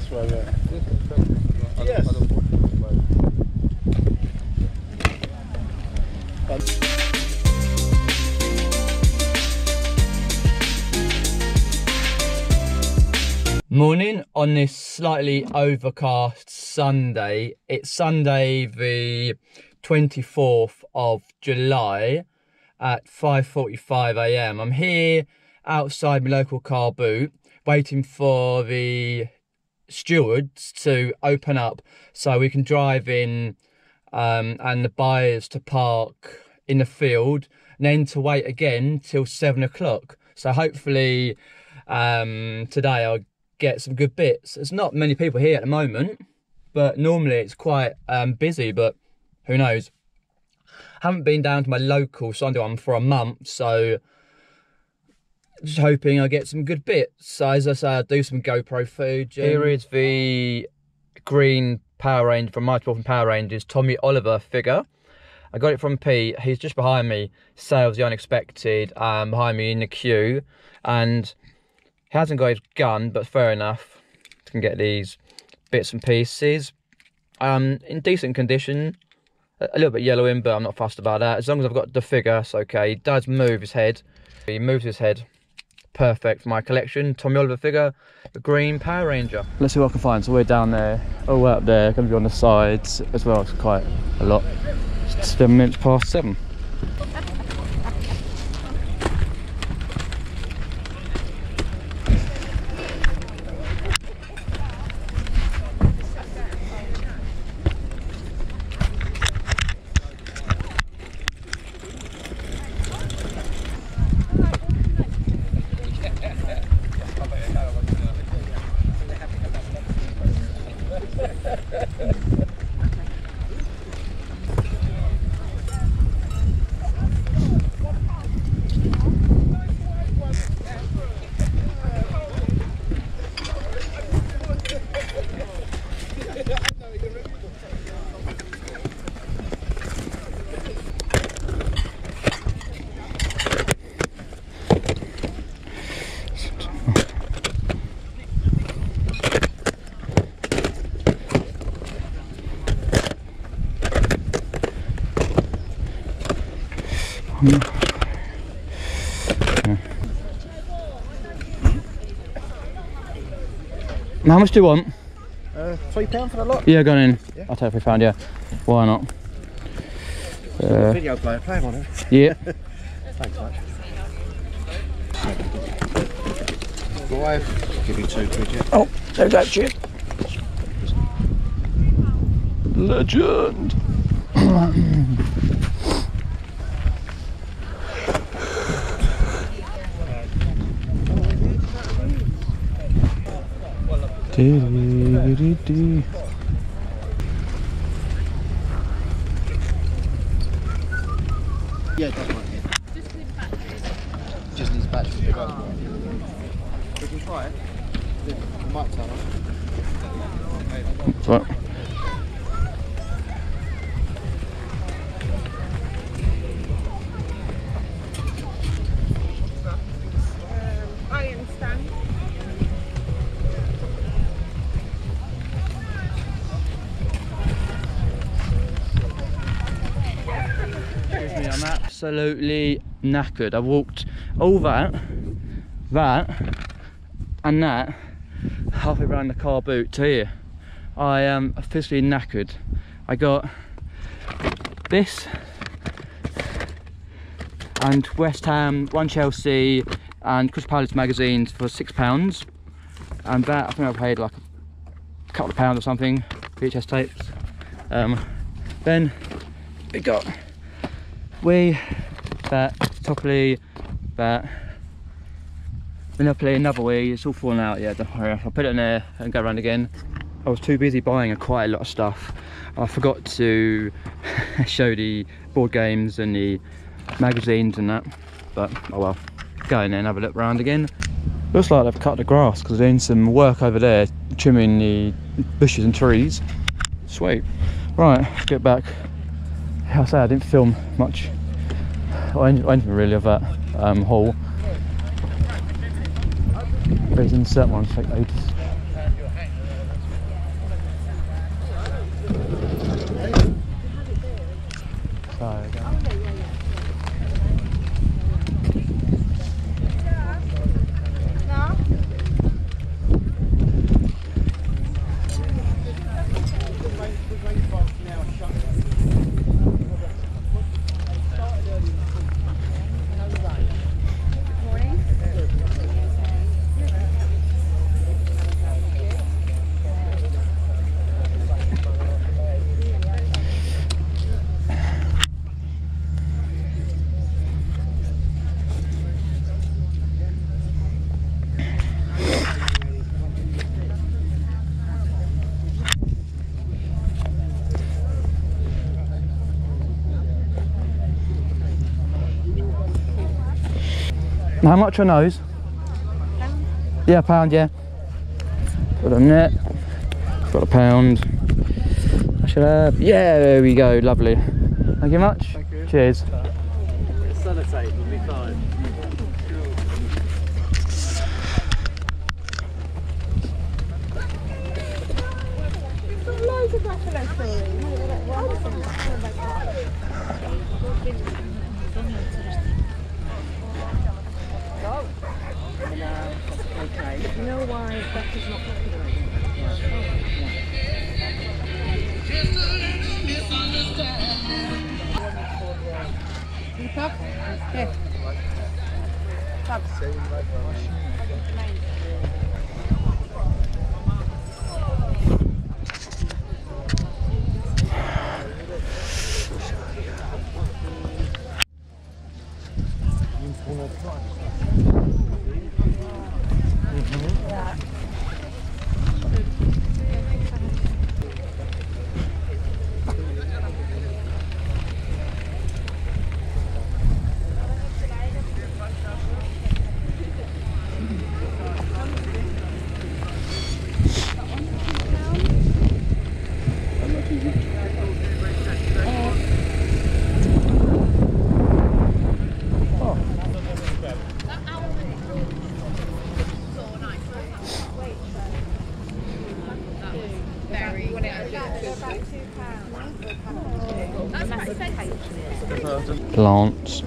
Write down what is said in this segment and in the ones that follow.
this way, yeah. Yes. Morning on this slightly overcast Sunday. It's Sunday the 24th of July at 5:45 a.m. I'm here outside my local car boot waiting for the stewards to open up so we can drive in and the buyers to park in the field and then to wait again till 7 o'clock. So hopefully today I'll get some good bits. There's not many people here at the moment, but normally it's quite busy, but who knows. Haven't been down to my local Sunday one for a month, so just hoping I get some good bits. So as I say, I'll do some GoPro footage. Here is the green Power Ranger from my Morphin Power Rangers, Tommy Oliver figure. I got it from Pete. He's just behind me. Sales the unexpected, behind me in the queue, and he hasn't got his gun, but fair enough. You can get these bits and pieces in decent condition. A little bit yellow in, but I'm not fussed about that. As long as I've got the figure, it's okay. He does move his head. He moves his head. Perfect for my collection. Tommy Oliver figure, the green Power Ranger. Let's see what I can find. So we're down there, all the way up there. Going to be on the sides as well. It's quite a lot. It's 7 minutes past 7. How much do you want? £3 for a lot? Yeah, go on in. Yeah. I'll take £3, yeah. Why not? Video player, play on it. Yeah. Thanks much. Five. I'll give you £2, yeah. Oh, there we go, cheers. Legend! Yeah, that's one here. Just needs batteries. Just needs batteries. We can try it. Yeah, we might turn off. Right. I'm absolutely knackered. I walked all that, halfway around the car boot to here. I am officially knackered. I got this and West Ham, one Chelsea and Crystal Palace magazines for £6, and that I think I paid like a couple of pounds or something. VHS tapes. Then we got that, Topoli, that, Monopoly, another Wii. It's all fallen out, yeah, don't worry. I'll put it in there and go around again. I was too busy buying quite a lot of stuff. I forgot to show the board games and the magazines and that, but oh well. Go in there and have a look round again. Looks like they've cut the grass because they're doing some work over there, trimming the bushes and trees. Sweet. Right, let's get back. I say I didn't film much or anything really of that haul. But it's in certain ones take ages. How much are those? Pound. Yeah, pound, yeah. Got a net. Got a pound. I should have. Yeah, there we go. Lovely. Thank you much. Thank you. Cheers. Sellotape will be fine. Okay. You know why that is not popular? Plants.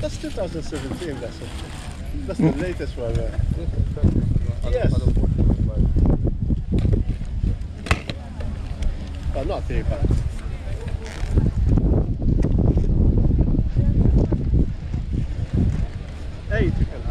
That's 2017 vessel. That's the latest one. Yes. Well, not 3 pounds. Hey, you can have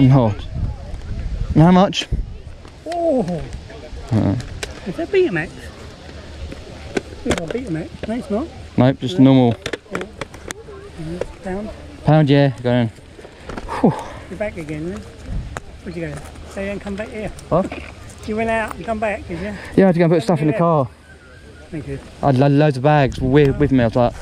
on hold. How much? Oh! Is that BMX? It's not BMX, no it's not. Nope, just normal. Yeah. Pound? Pound, yeah, go in. You're back again, then? Where'd you go? So you didn't come back here? What? You went out and come back, did you? Yeah, I had to go and put stuff in the car. Thank you. I had loads of bags with me, I was like...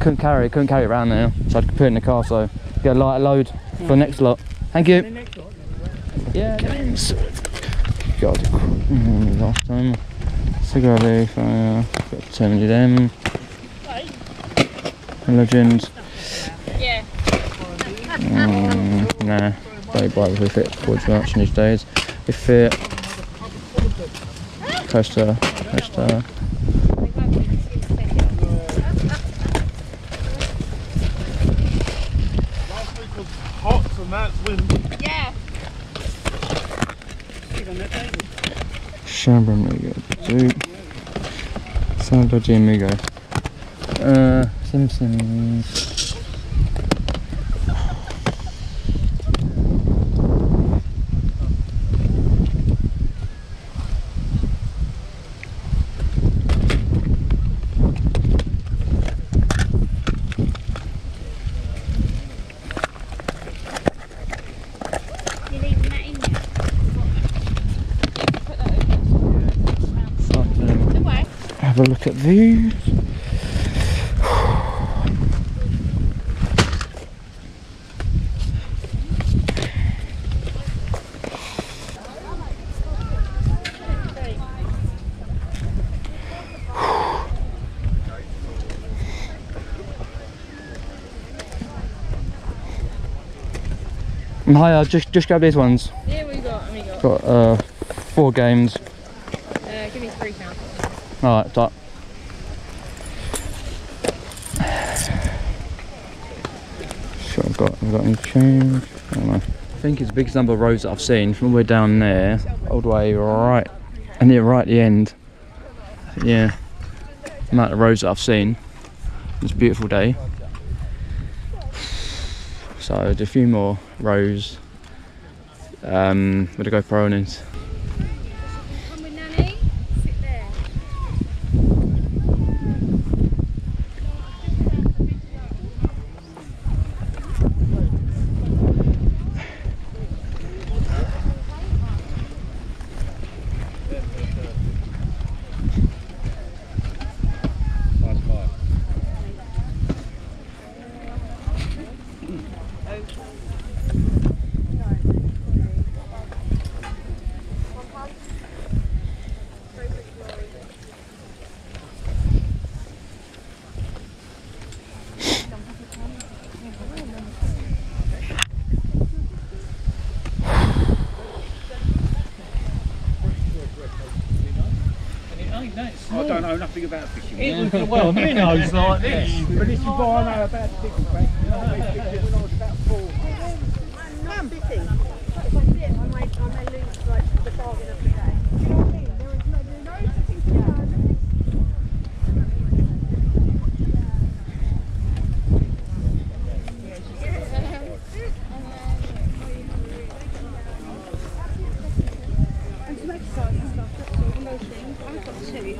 Couldn't carry it around there, so I had to put it in the car, so... Get a lighter load. For the next lot. Thank you. Yeah, God, last time. Cigar leaf, got 70 of them. Legends. Yeah. Nah, don't buy with it. Forge merch in these days. With it. Coaster. Last week was hot and that's windy. Yeah. Samba Amigo, dude. Samba de Amigo. Simpsons. Have a look at these. Hiya, just grab these ones. Yeah, what you got? Amigo. Got 4 games. Give me 3 counts. Alright, top. So I've got any change. I don't know. I think it's the biggest number of roads that I've seen from all the way down there, all the way right, and then right at the end. Yeah, the amount of roads that I've seen. It's a beautiful day. So there's a few more rows with a GoPro on it. I know nothing about fishing. Yeah. Well, you know, it's like this. But this is what I know about fishing, mate. When I was about 4. I'm not fishing. If I see it, I may lose like the bargain of the day. Do you know what I mean? There is no fishing today. And some exercise and stuff, that's all. And those things. I've got the shoes.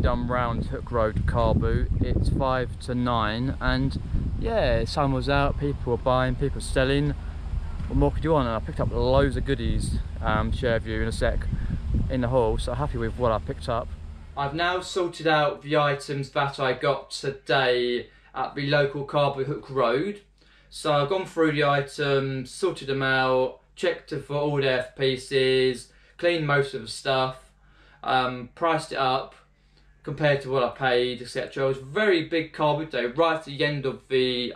Done round Hook Road, car boot. It's 8:55, and yeah, sun was out, people were buying, people were selling. What more could you want? And I picked up loads of goodies to share with you in a sec in the haul, so happy with what I picked up. I've now sorted out the items that I got today at the local car boot Hook Road. So I've gone through the items, sorted them out, checked for all their pieces, cleaned most of the stuff, priced it up compared to what I paid, etc. It was a very big car boot day, right at the end of the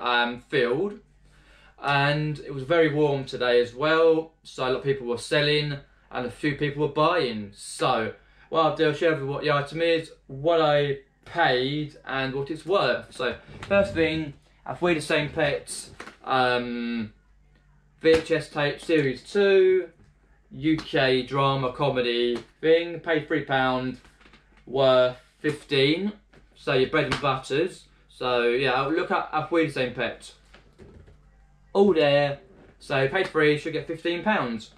field, and it was very warm today as well, so a lot of people were selling and a few people were buying. So what I'll do, I'll share with you what the item is, what I paid and what it's worth. So first thing, I've weighed the same pets, VHS tape series 2, UK drama comedy thing, paid £3, worth 15, so your bread and butters. So yeah, look at Weird Same Pet. All there, so paid £3, should get £15.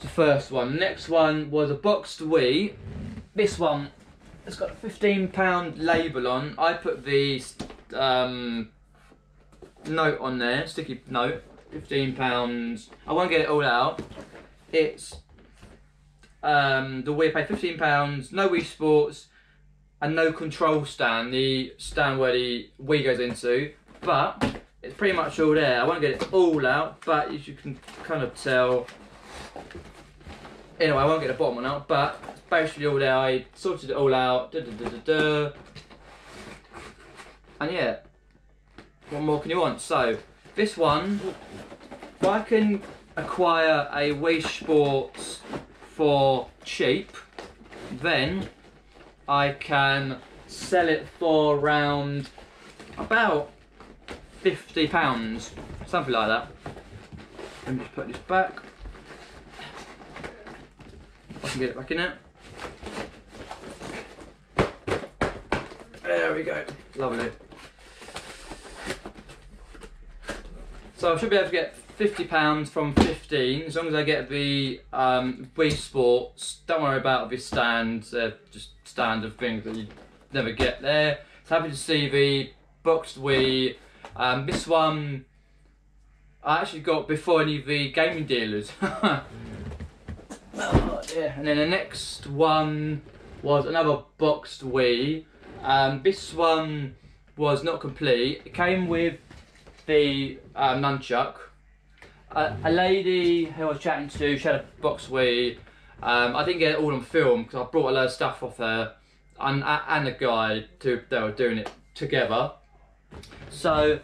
The first one. Next one was a boxed Wii. This one, it's got a £15 label on. I put the note on there, sticky note, £15. I won't get it all out. It's the Wii paid £15, no Wii Sports, a no control stand, the stand where the Wii goes into, but it's pretty much all there. I won't get it all out, but as you can kind of tell, anyway, I won't get the bottom one out, but it's basically all there. I sorted it all out, and yeah, what more can you want? So this one, if I can acquire a Wii Sports for cheap, then I can sell it for around about £50, something like that. Let me just put this back. I can get it back in it. There we go. Lovely. So I should be able to get £50 from 15, as long as I get the Wii Sports. Don't worry about the stands, they're just standard things that you never get there. It's happy to see the boxed Wii. This one I actually got before any of the gaming dealers. Oh, yeah. And then the next one was another boxed Wii. This one was not complete. It came with the nunchuck. A lady who I was chatting to, she had a box Wii. I didn't get it all on film because I brought a load of stuff off her and a guy they were doing it together. So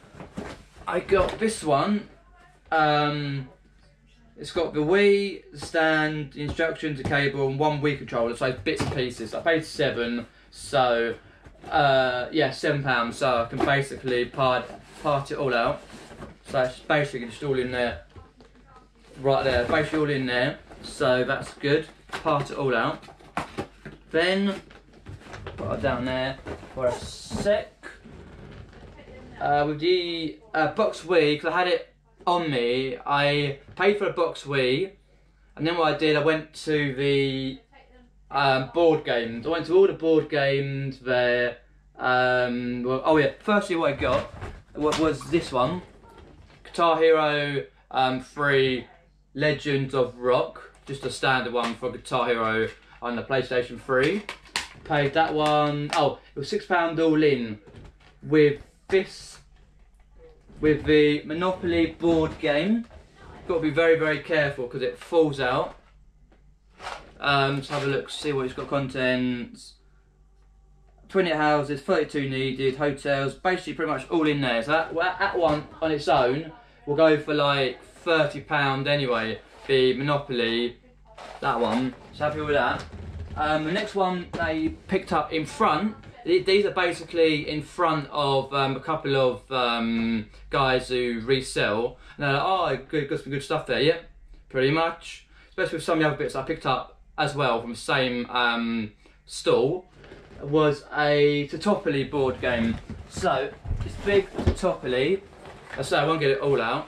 I got this one. It's got the Wii, the stand, the instructions, the cable, and one Wii controller, so bits and pieces. I paid £7, so yeah, £7, so I can basically part it all out. So it's basically just all in there, right there, basically all in there. So that's good, part it all out. Then, put it down there for a sec. With the box Wii, because I had it on me, I paid for a box Wii, and then what I did, I went to the board games. I went to all the board games there. Well, oh yeah, firstly what I got was this one, Guitar Hero 3 Legends of Rock, just a standard one for Guitar Hero on the PlayStation 3. Paid that one, oh, it was £6 all in, with this, with the Monopoly board game. Got to be very, very careful because it falls out. Let's have a look, see what it's got contents. 28 houses, 32 needed, hotels, basically pretty much all in there. So that one on its own will go for like £30 anyway, the Monopoly, that one. So happy with that. The next one they picked up in front, these are basically in front of a couple of guys who resell. And they're like, oh, got some good stuff there, yep, pretty much. Especially with some of the other bits I picked up as well from the same stall. Was a Totopoly board game. So it's big Totopoly. I say I won't get it all out,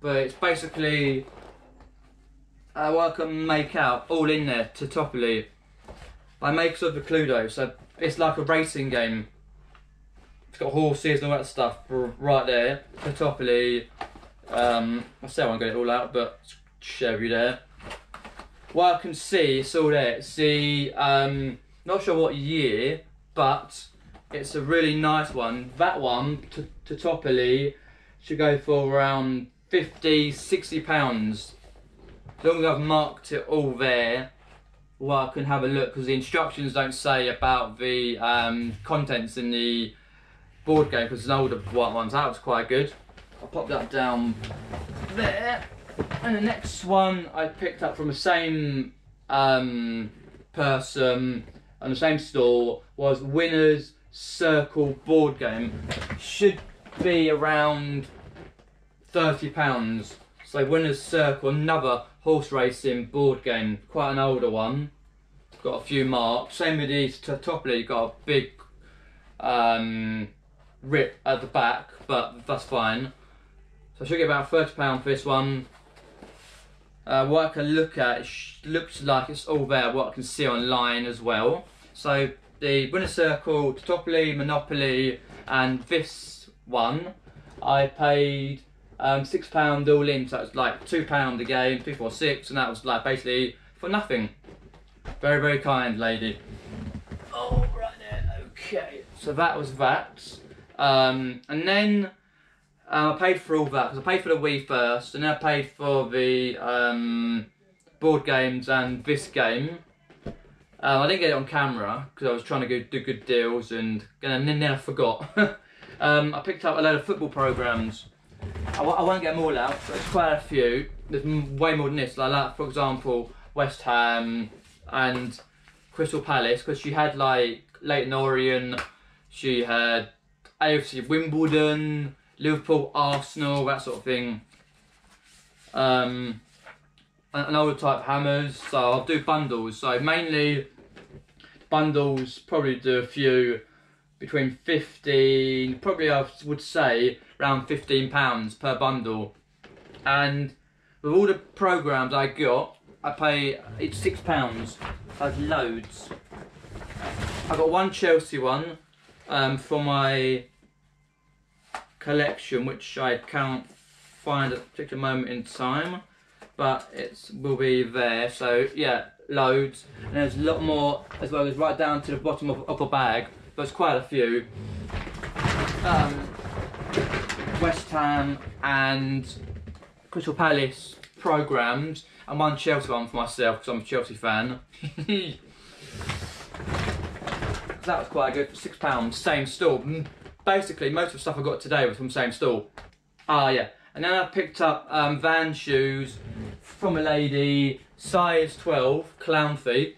but it's basically what I can make out all in there. Totopoly by makers of the Cluedo. So it's like a racing game. It's got horses and all that stuff right there. Totopoly. I say I won't get it all out, but it's Chevy there. What I can see, it's all there. It's the not sure what year, but it's a really nice one. That one, Totopoly, should go for around £50, £60. As long as I've marked it all there, well, I can have a look, because the instructions don't say about the contents in the board game, because it's an older white one, so that was quite good. I'll pop that down there. And the next one I picked up from the same person on the same stall was Winner's Circle board game. Should be around £30. So Winner's Circle, another horse racing board game, quite an older one. Got a few marks. Same with these Totopoly, got a big rip at the back, but that's fine. So I should get about £30 for this one. What I can look at, it looks like it's all there, what I can see online as well. So the Winner's Circle, Totopoly, Monopoly, and this one, I paid £6 all in, so it's like £2 a game, 2, 4, 6, and that was like basically for nothing. Very, very kind lady. All right. Okay, so that was that. And then I paid for all that, because I paid for the Wii first, and then I paid for the board games and this game. I didn't get it on camera, because I was trying to do good deals, and then I forgot. I picked up a load of football programs. I won't get them all out, but there's quite a few. There's way more than this, like for example, West Ham and Crystal Palace, because she had like Leighton Orient, she had AFC Wimbledon, Liverpool, Arsenal, that sort of thing. And older type hammers, so I'll do bundles. So mainly bundles, probably do a few between 15, probably I would say around £15 per bundle. And with all the programs I got, I pay, it's £6. I've loads. I got one Chelsea one for my collection, which I can't find at a particular moment in time, but it will be there. So yeah, loads. And there's a lot more as well, as right down to the bottom of the bag. There's quite a few. West Ham and Crystal Palace programs, and one Chelsea one for myself, because I'm a Chelsea fan. That was quite good, £6, same store. Basically, most of the stuff I got today was from the same store. Ah, yeah. And then I picked up Van shoes from a lady, size 12, clown feet.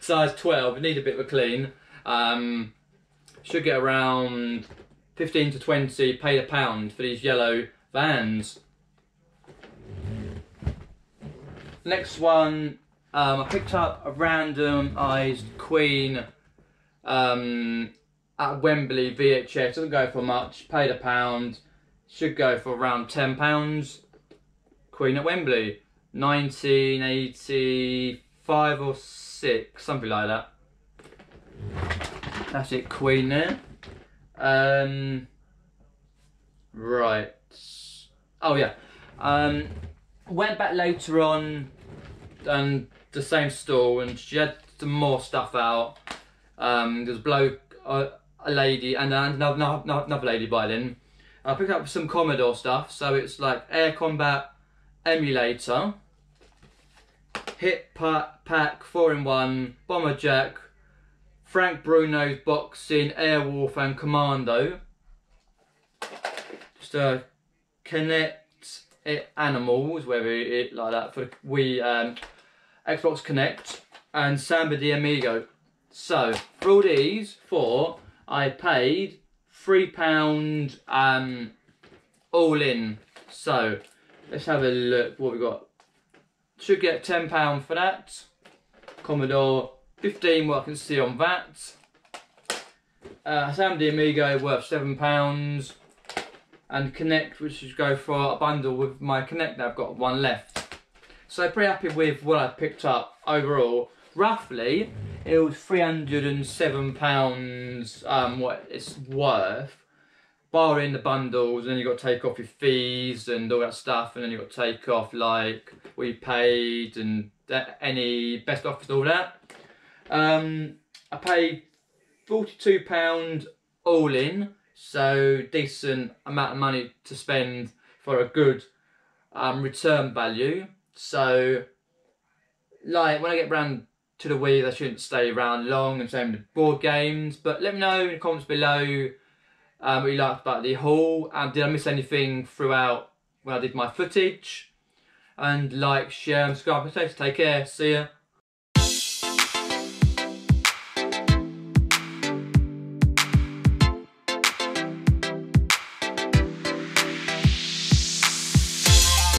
Size 12, need a bit of a clean. Should get around 15 to 20, paid £1 for these yellow Vans. Next one, I picked up a randomised Queen at Wembley VHS. Doesn't go for much, paid £1. Should go for around £10. Queen at Wembley, 1985 or 6, something like that. That's it, Queen there. Right. Oh yeah. Went back later on and the same store, and she had some more stuff out. There's a bloke, a lady, and another lady by then. I picked up some Commodore stuff, so it's like Air Combat Emulator, Hip Pack 4 in 1, Bomber Jack, Frank Bruno's Boxing, Airwolf and Commando. Just Kinect animals, whether it like that for we Xbox Kinect, and Samba de Amigo. So for all these four, I paid £3 all in. So let's have a look what we got. Should get £10 for that. Commodore, 15 what I can see on that. Sam de Amigo worth £7, and Kinect, which is go for a bundle with my Kinect. I've got one left, so pretty happy with what I picked up overall. Roughly, it was £307 what it's worth, barring the bundles, and then you've got to take off your fees and all that stuff, and then you've got to take off like what you paid and any best offers, all that. I paid £42 all in, so decent amount of money to spend for a good return value. So like when I get round to the Wii, I shouldn't stay around long, and same with board games. But let me know in the comments below what you liked about the haul, and did I miss anything throughout when I did my footage. And like, share and subscribe. Take care, see ya.